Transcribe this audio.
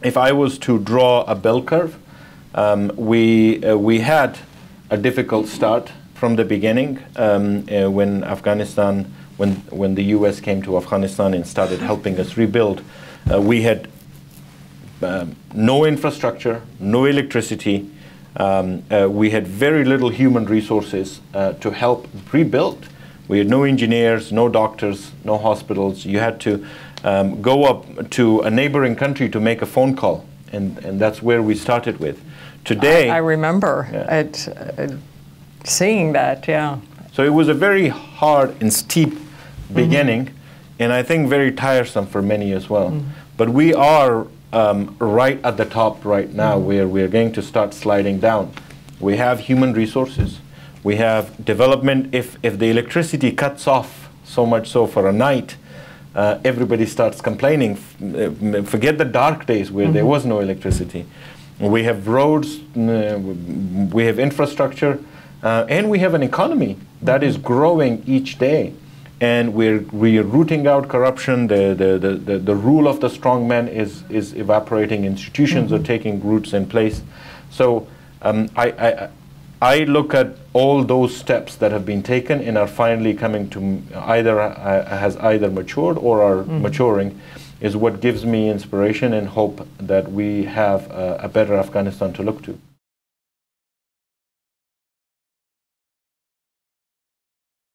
If I was to draw a bell curve, we had a difficult start from the beginning when the U.S. came to Afghanistan and started helping us rebuild. We had no infrastructure, no electricity. We had very little human resources to help rebuild. We had no engineers, no doctors, no hospitals. You had to go up to a neighboring country to make a phone call, and that's where we started with. Today, I remember seeing that, yeah. So it was a very hard and steep beginning, and I think very tiresome for many as well. But we are right at the top right now, where we are going to start sliding down. We have human resources. We have development. If the electricity cuts off so much so for a night, everybody starts complaining. Forget the dark days where there was no electricity. We have roads, we have infrastructure, and we have an economy that is growing each day. And we're rooting out corruption. The rule of the strong man is evaporating. Institutions are taking roots in place. So I look at all those steps that have been taken and are finally coming to either has matured or are maturing, is what gives me inspiration and hope that we have a better Afghanistan to look to.